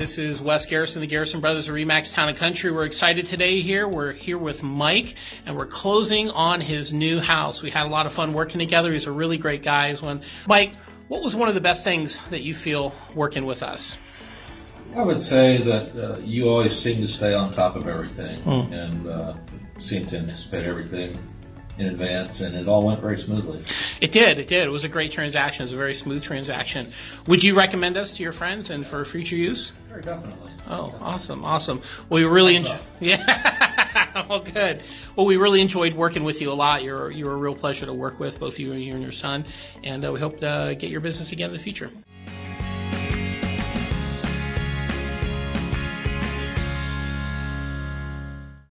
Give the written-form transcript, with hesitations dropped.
This is Wes Garrison, the Garrison Brothers of Remax Town & Country. We're excited today here. We're here with Mike, and we're closing on his new house. We had a lot of fun working together. He's a really great guy. Mike, what was one of the best things that you feel working with us? I would say that you always seem to stay on top of everything and seem to anticipate everything in advance, and it all went very smoothly. It did, it did. It was a great transaction. It was a very smooth transaction. Would you recommend us to your friends and for future use? Sure, definitely. Oh, definitely. Awesome, awesome. Well, we really enjoyed. Yeah. Well, good. Well, we really enjoyed working with you a lot. You're a real pleasure to work with, both you and your son. And we hope to get your business again in the future.